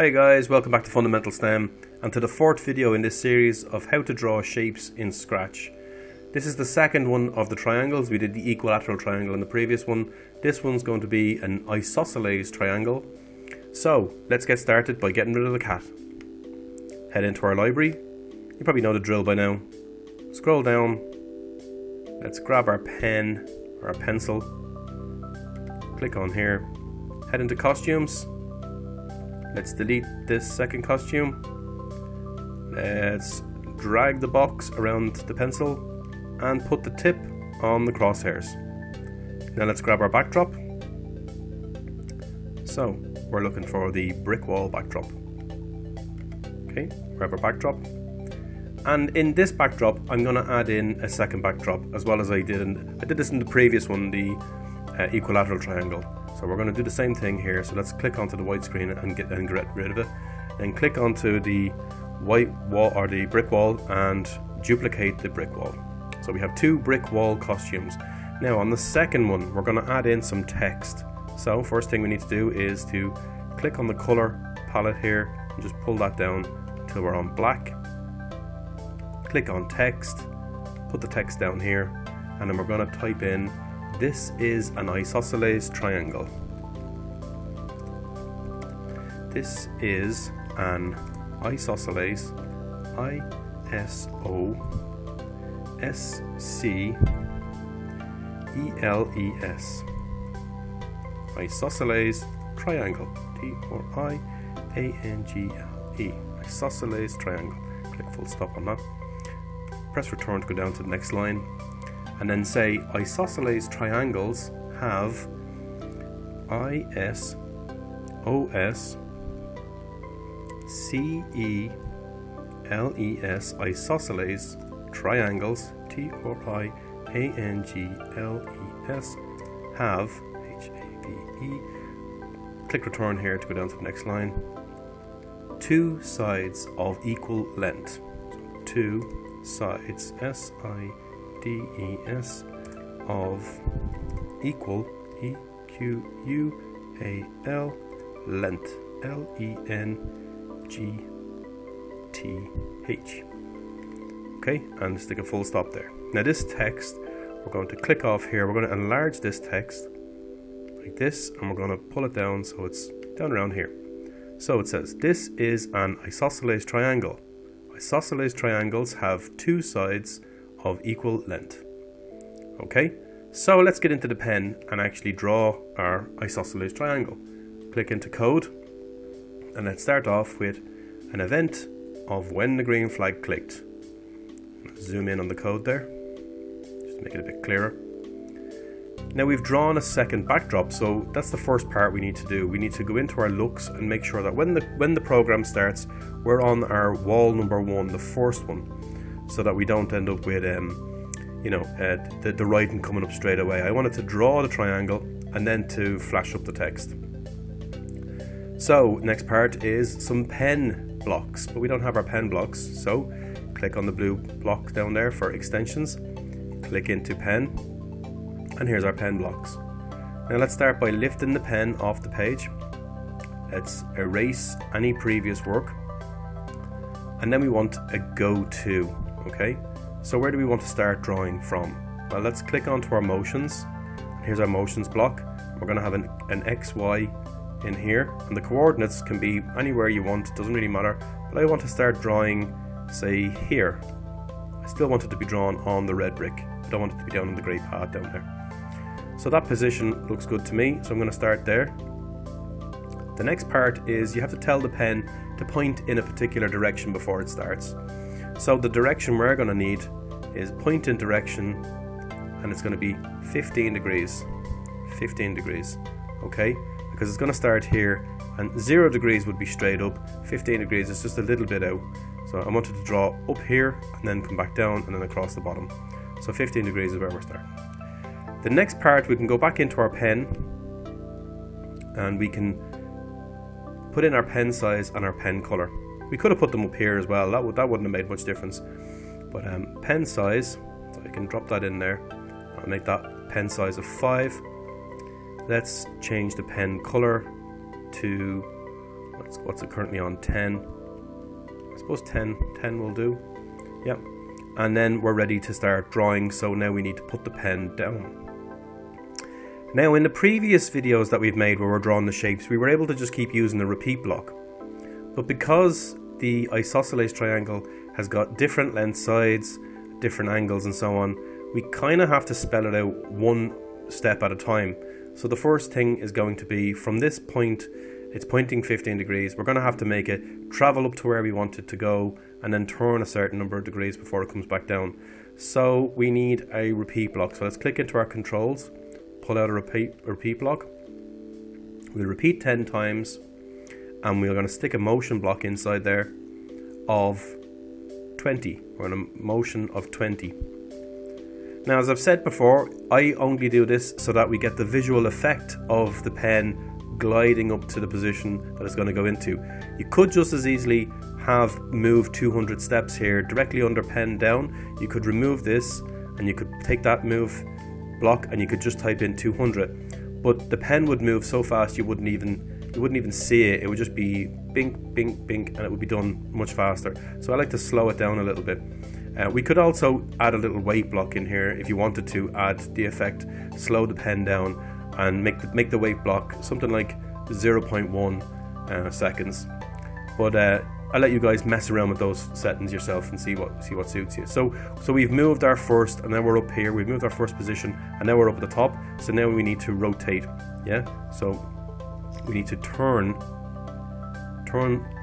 Hi guys, welcome back to Fundamental STEM and to the fourth video in this series of how to draw shapes in Scratch. This is the second one of the triangles. We did the equilateral triangle in the previous one. This one's going to be an isosceles triangle. So let's get started by getting rid of the cat. Head into our library. You probably know the drill by now. Scroll down. Let's grab our pen or our pencil. Click on here. Head into costumes. Let's delete this second costume. Let's drag the box around the pencil and put the tip on the crosshairs. Now let's grab our backdrop. So we're looking for the brick wall backdrop. Okay, grab our backdrop. And in this backdrop, I'm going to add in a second backdrop as well as I did. I did this in the previous one, the equilateral triangle. So we're going to do the same thing here. So let's click onto the white screen and get rid of it. Then click onto the white wall or the brick wall and duplicate the brick wall. So we have two brick wall costumes. Now on the second one, we're going to add in some text. So first thing we need to do is to click on the color palette here and just pull that down until we're on black. Click on text, put the text down here, and then we're going to type in "This is an isosceles triangle." This is an isosceles, I-S-O-S-C-E-L-E-S, isosceles triangle, T-R-I-A-N-G-L-E, isosceles triangle. Click full stop on that. Press return to go down to the next line. And then say isosceles triangles have isosceles isosceles triangles, triangles have have. Click return here to go down to the next line. Two sides of equal length. So two sides, S-I-D-E-S, of equal, E-Q-U-A-L, length, L-E-N-G-T-H. Okay, and stick a full stop there. Now this text, we're going to click off here, we're going to enlarge this text like this, and we're going to pull it down so it's down around here. So it says, this is an isosceles triangle. Isosceles triangles have two sides of equal length. Okay, so let's get into the pen and actually draw our isosceles triangle. Click into code and let's start off with an event of when the green flag clicked. Zoom in on the code there, just to make it a bit clearer. Now we've drawn a second backdrop, so that's the first part we need to do. We need to go into our looks and make sure that when the program starts, we're on our wall number one, the first one, so that we don't end up with the writing coming up straight away. I wanted to draw the triangle and then to flash up the text. So next part is some pen blocks, but we don't have our pen blocks, so click on the blue block down there for extensions, click into pen, and here's our pen blocks. Now let's start by lifting the pen off the page. Let's erase any previous work, and then we want a go-to. Okay, so where do we want to start drawing from? Well, let's click onto our motions. Here's our motions block. We're going to have an XY in here, and the coordinates can be anywhere you want, it doesn't really matter. But I want to start drawing, say, here. I still want it to be drawn on the red brick. I don't want it to be down on the grey pad down there. So that position looks good to me, so I'm going to start there. The next part is you have to tell the pen to point in a particular direction before it starts. So the direction we're going to need is point in direction, and it's going to be 15 degrees. 15 degrees, okay? Because it's going to start here, and 0 degrees would be straight up. 15 degrees is just a little bit out. So I wanted to draw up here, and then come back down, and then across the bottom. So 15 degrees is where we're starting. The next part, we can go back into our pen, and we can put in our pen size and our pen color. We could have put them up here as well, that wouldn't have made much difference. But pen size, so I can drop that in there. I'll make that pen size of 5. Let's change the pen color to what's it currently on? 10. I suppose 10 will do. Yep. And then we're ready to start drawing, so now we need to put the pen down. Now, in the previous videos that we've made where we're drawing the shapes, we were able to just keep using the repeat block. But because the isosceles triangle has got different length sides, different angles and so on, we kind of have to spell it out one step at a time. So the first thing is going to be, from this point, it's pointing 15 degrees. We're going to have to make it travel up to where we want it to go and then turn a certain number of degrees before it comes back down. So we need a repeat block. So let's click into our controls. Pull out a repeat block. We'll repeat 10 times, and we're going to stick a motion block inside there of 20. We're on a motion of 20. Now, as I've said before, I only do this so that we get the visual effect of the pen gliding up to the position that it's going to go into. You could just as easily have moved 200 steps here directly under pen down. You could remove this, and you could take that move block and you could just type in 200, but the pen would move so fast you wouldn't even see it. It would just be bink, bink, bink, and it would be done much faster. So I like to slow it down a little bit. We could also add a little weight block in here if you wanted to add the effect, slow the pen down and make the weight block something like 0.1 seconds. But I'll let you guys mess around with those settings yourself and see what suits you. So we've moved our first, and now we're up here. We've moved our first position, and now we're up at the top. So now we need to rotate. Yeah. So we need to turn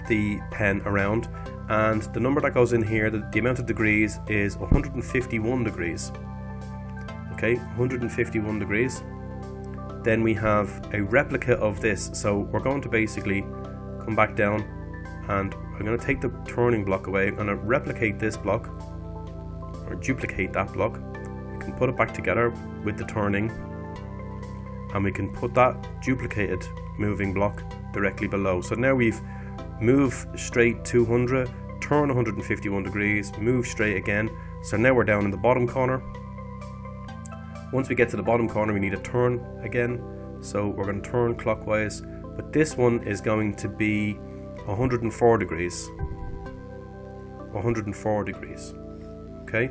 the pen around, and the number that goes in here, the amount of degrees is 151 degrees. Okay, 151 degrees. Then we have a replica of this. So we're going to basically come back down, and I'm going to take the turning block away. I'm going to replicate this block, or duplicate that block. We can put it back together with the turning, and we can put that duplicated moving block directly below. So now we've moved straight 200, turn 151 degrees, move straight again. So now we're down in the bottom corner. Once we get to the bottom corner, we need a turn again. So we're going to turn clockwise, but this one is going to be 104 degrees. 104 degrees. Okay.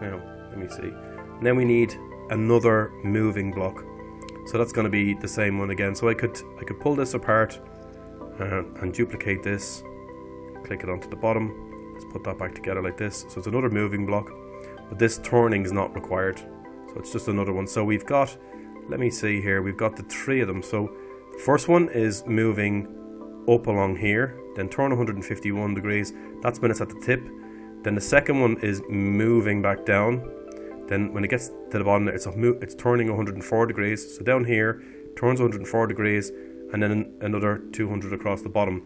Now, let me see. Now we need another moving block. So that's going to be the same one again. So I could pull this apart and duplicate this. Click it onto the bottom. Let's put that back together like this. So it's another moving block, but this turning is not required. So it's just another one. So we've got, let me see here, we've got the three of them. So first one is moving up along here, then turn 151 degrees, that's when it's at the tip. Then the second one is moving back down, then when it gets to the bottom it's turning 104 degrees, so down here, turns 104 degrees, and then another 200 across the bottom.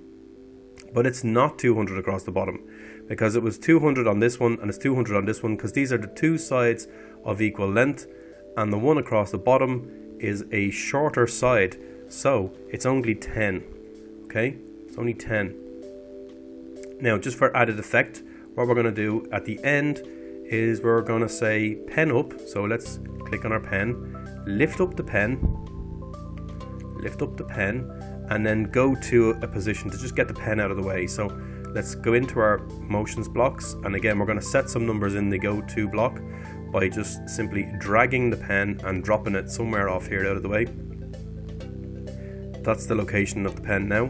But it's not 200 across the bottom, because it was 200 on this one and it's 200 on this one, because these are the two sides of equal length, and the one across the bottom is a shorter side. So it's only 10, okay? It's only 10. Now, just for added effect, what we're gonna do at the end is we're gonna say pen up. So let's click on our pen, lift up the pen, lift up the pen, and then go to a position to just get the pen out of the way. So let's go into our motions blocks. And again, we're gonna set some numbers in the go to block by just simply dragging the pen and dropping it somewhere off here out of the way. That's the location of the pen now.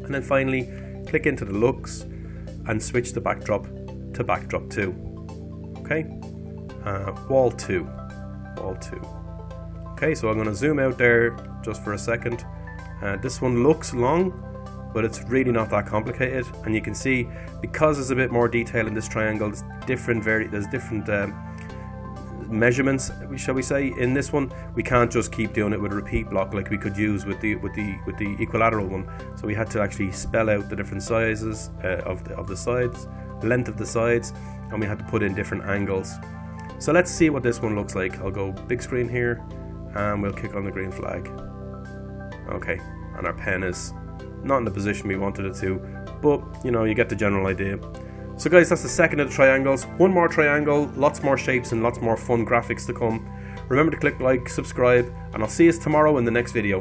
And then finally, click into the looks and switch the backdrop to backdrop 2. Okay, wall 2, wall 2. Okay, so I'm going to zoom out there just for a second. This one looks long, but it's really not that complicated. And you can see, because there's a bit more detail in this triangle, it's different, there's different measurements, shall we say, in this one. We can't just keep doing it with a repeat block like we could use with the equilateral one. So we had to actually spell out the different sizes of the sides, length of the sides, and we had to put in different angles. So let's see what this one looks like. I'll go big screen here, and we'll kick on the green flag. Okay, and our pen is not in the position we wanted it to, but you know, you get the general idea. So guys, that's the second of the triangles. One more triangle, lots more shapes and lots more fun graphics to come. Remember to click like, subscribe, and I'll see you tomorrow in the next video.